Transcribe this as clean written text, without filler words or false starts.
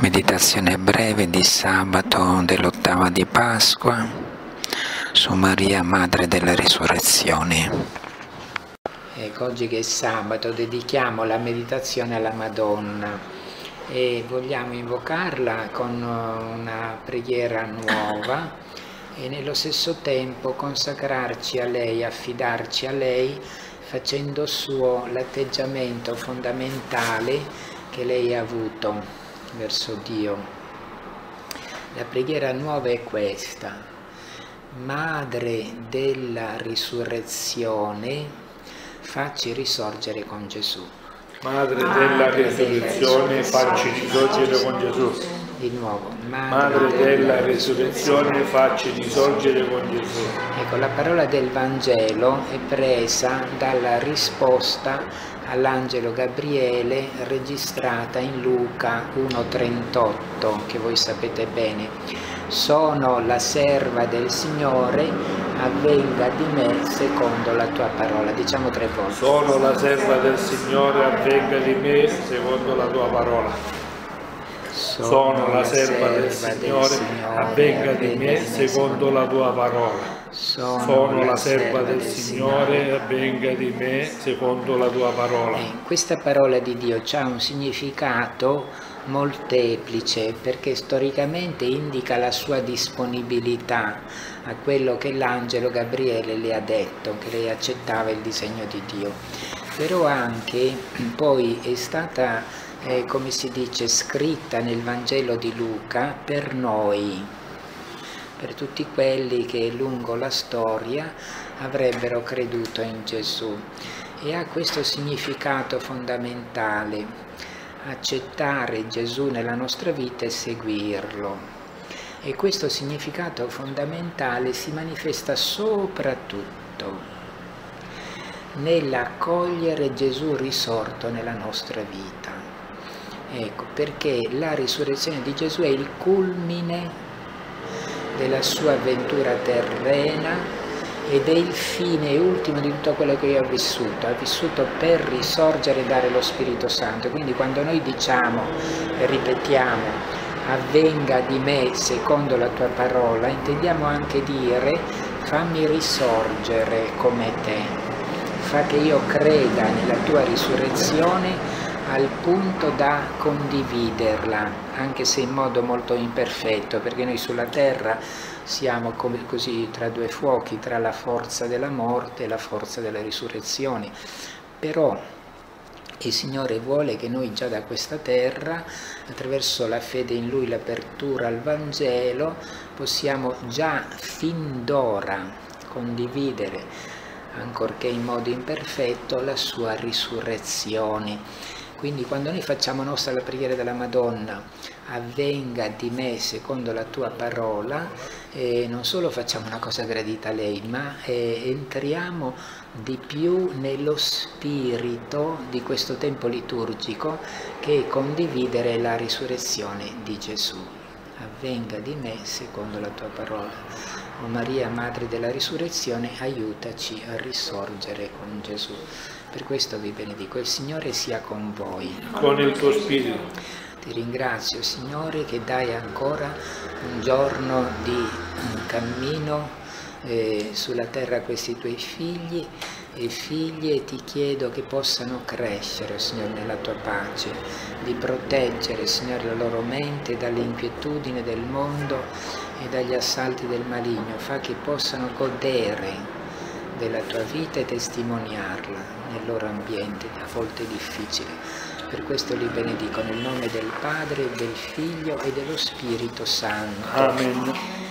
Meditazione breve di sabato dell'ottava di Pasqua su Maria, Madre della Risurrezione. Ecco, oggi che è sabato dedichiamo la meditazione alla Madonna e vogliamo invocarla con una preghiera nuova e nello stesso tempo consacrarci a lei, affidarci a lei, facendo suo l'atteggiamento fondamentale che lei ha avuto verso Dio. La preghiera nuova è questa: Madre della risurrezione, facci risorgere con Gesù. Madre della risurrezione, facci risorgere con Gesù. Di nuovo, Madre della risurrezione, facci risorgere con Gesù. Ecco, la parola del Vangelo è presa dalla risposta all'angelo Gabriele registrata in Luca 1,38, che voi sapete bene: sono la serva del Signore, avvenga di me secondo la tua parola. Diciamo tre volte: sono la serva del Signore, avvenga di me secondo la tua parola. Sono la serva del Signore, avvenga di me secondo la tua parola. Sono la serva del Signore, avvenga di me secondo la tua parola. Questa parola di Dio ha un significato molteplice, perché storicamente indica la sua disponibilità a quello che l'angelo Gabriele le ha detto, che lei accettava il disegno di Dio. Però anche poi è stata, come si dice, scritta nel Vangelo di Luca per noi, per tutti quelli che lungo la storia avrebbero creduto in Gesù, e ha questo significato fondamentale: accettare Gesù nella nostra vita e seguirlo. E questo significato fondamentale si manifesta soprattutto nell'accogliere Gesù risorto nella nostra vita. Ecco, perché la risurrezione di Gesù è il culmine della sua avventura terrena ed è il fine ultimo di tutto quello che io ho vissuto per risorgere e dare lo Spirito Santo. Quindi quando noi diciamo, ripetiamo, avvenga di me secondo la tua parola, intendiamo anche dire fammi risorgere come te, fa che io creda nella tua risurrezione al punto da condividerla, anche se in modo molto imperfetto, perché noi sulla terra siamo come così tra due fuochi, tra la forza della morte e la forza della risurrezione. Però il Signore vuole che noi già da questa terra, attraverso la fede in Lui, l'apertura al Vangelo, possiamo già fin d'ora condividere, ancorché in modo imperfetto, la sua risurrezione. Quindi quando noi facciamo nostra la preghiera della Madonna, avvenga di me secondo la tua parola, non solo facciamo una cosa gradita a lei, ma entriamo di più nello spirito di questo tempo liturgico, che è condividere la risurrezione di Gesù. Avvenga di me secondo la tua parola. O Maria, Madre della Risurrezione, aiutaci a risorgere con Gesù. Per questo vi benedico. Il Signore sia con voi. Con il tuo spirito. Ti ringrazio, Signore, che dai ancora un giorno di cammino sulla terra a questi tuoi figli e figlie, e ti chiedo che possano crescere, Signore, nella tua pace, di proteggere, Signore, la loro mente dall'inquietudine del mondo e dagli assalti del maligno. Fa che possano godere della tua vita e testimoniarla nel loro ambiente a volte difficile. Per questo li benedico nel nome del Padre, del Figlio e dello Spirito Santo. Amen.